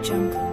AudioJungle.